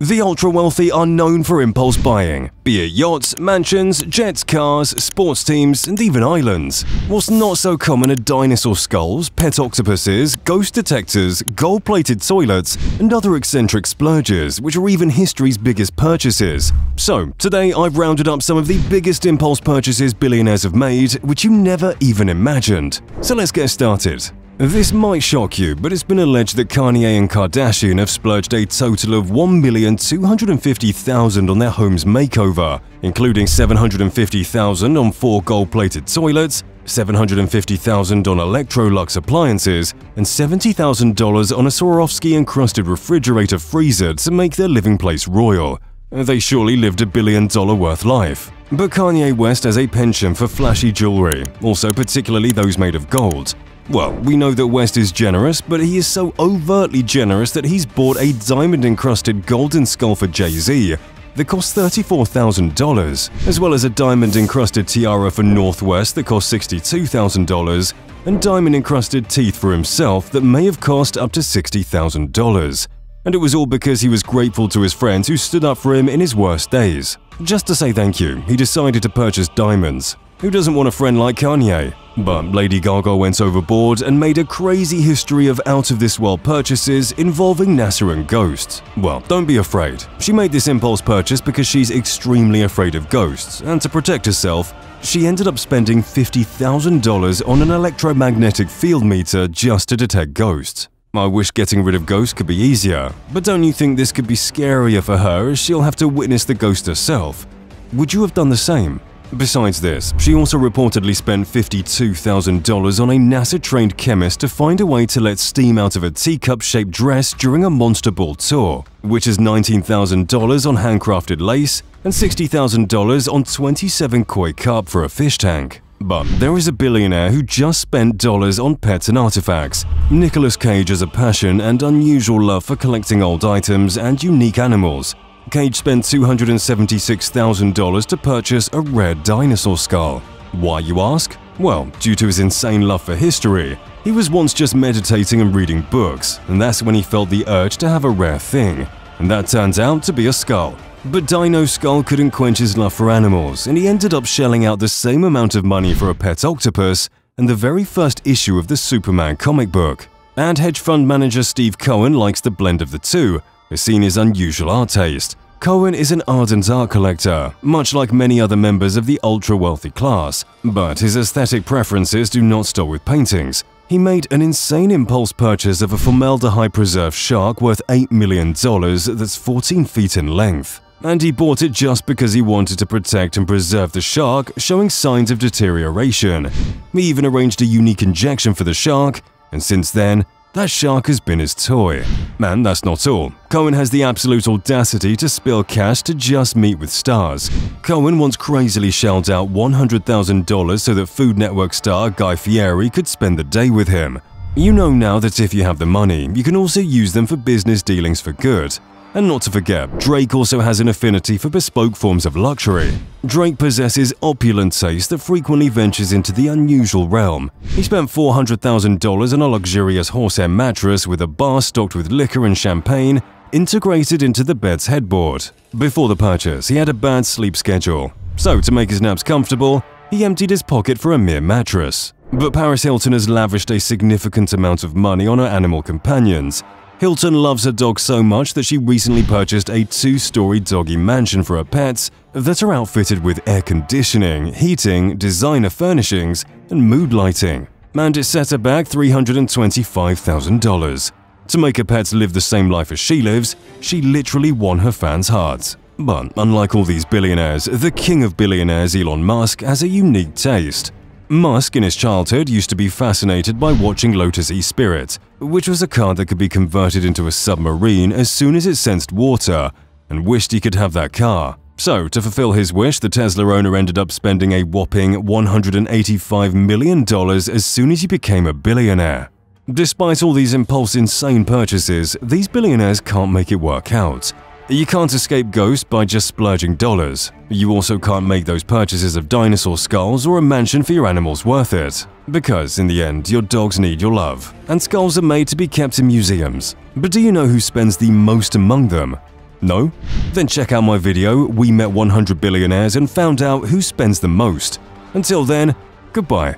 The ultra-wealthy are known for impulse buying, be it yachts, mansions, jets, cars, sports teams, and even islands. What's not so common are dinosaur skulls, pet octopuses, ghost detectors, gold-plated toilets, and other eccentric splurges, which are even history's biggest purchases. So, today I've rounded up some of the biggest impulse purchases billionaires have made, which you never even imagined. So let's get started. This might shock you, but it's been alleged that Kanye and Kardashian have splurged a total of $1,250,000 on their home's makeover, including $750,000 on 4 gold-plated toilets, $750,000 on Electrolux appliances, and $70,000 on a Swarovski-encrusted refrigerator freezer to make their living place royal. They surely lived a billion-dollar worth life. But Kanye West has a penchant for flashy jewelry, also particularly those made of gold. Well, we know that West is generous, but he is so overtly generous that he's bought a diamond-encrusted golden skull for Jay Z that cost $34,000, as well as a diamond-encrusted tiara for Northwest that cost $62,000, and diamond-encrusted teeth for himself that may have cost up to $60,000. And it was all because he was grateful to his friends who stood up for him in his worst days. Just to say thank you, he decided to purchase diamonds. Who doesn't want a friend like Kanye? But Lady Gaga went overboard and made a crazy history of out-of-this-world purchases involving NASA and ghosts. Well, don't be afraid. She made this impulse purchase because she's extremely afraid of ghosts, and to protect herself, she ended up spending $50,000 on an electromagnetic field meter just to detect ghosts. I wish getting rid of ghosts could be easier, but don't you think this could be scarier for her as she'll have to witness the ghost herself? Would you have done the same? Besides this, she also reportedly spent $52,000 on a NASA-trained chemist to find a way to let steam out of a teacup-shaped dress during a Monster Ball tour, which is $19,000 on handcrafted lace and $60,000 on 27 koi carp for a fish tank. But there is a billionaire who just spent dollars on pets and artifacts. Nicolas Cage has a passion and unusual love for collecting old items and unique animals. Cage spent $276,000 to purchase a rare dinosaur skull. Why, you ask? Well, due to his insane love for history. He was once just meditating and reading books, and that's when he felt the urge to have a rare thing. And that turns out to be a skull. But Dino Skull couldn't quench his love for animals, and he ended up shelling out the same amount of money for a pet octopus and the very first issue of the Superman comic book. And hedge fund manager Steve Cohen likes the blend of the two, as seen his unusual art taste. Cohen is an ardent art collector, much like many other members of the ultra-wealthy class, but his aesthetic preferences do not stop with paintings. He made an insane impulse purchase of a formaldehyde-preserved shark worth $8 million that's 14 feet in length. And he bought it just because he wanted to protect and preserve the shark, showing signs of deterioration. He even arranged a unique injection for the shark, and since then, that shark has been his toy. And that's not all. Cohen has the absolute audacity to spill cash to just meet with stars. Cohen once crazily shelled out $100,000 so that Food Network star Guy Fieri could spend the day with him. You know now that if you have the money, you can also use them for business dealings for good. And not to forget, Drake also has an affinity for bespoke forms of luxury. Drake possesses opulent taste that frequently ventures into the unusual realm. He spent $400,000 on a luxurious horsehair mattress with a bar stocked with liquor and champagne integrated into the bed's headboard. Before the purchase, he had a bad sleep schedule. So, to make his naps comfortable, he emptied his pocket for a mere mattress. But Paris Hilton has lavished a significant amount of money on her animal companions. Hilton loves her dog so much that she recently purchased a 2-story doggy mansion for her pets that are outfitted with air conditioning, heating, designer furnishings, and mood lighting. And it set her back $325,000. To make her pets live the same life as she lives, she literally won her fans' hearts. But unlike all these billionaires, the king of billionaires, Elon Musk, has a unique taste. Musk, in his childhood, used to be fascinated by watching Lotus E-Spirit, which was a car that could be converted into a submarine as soon as it sensed water, and wished he could have that car. So, to fulfill his wish, the Tesla owner ended up spending a whopping $185 million as soon as he became a billionaire. Despite all these impulse-insane purchases, these billionaires can't make it work out. You can't escape ghosts by just splurging dollars. You also can't make those purchases of dinosaur skulls or a mansion for your animals worth it. Because, in the end, your dogs need your love, and skulls are made to be kept in museums. But do you know who spends the most among them? No? Then check out my video, We Met 100 Billionaires and Found Out Who Spends the Most. Until then, goodbye.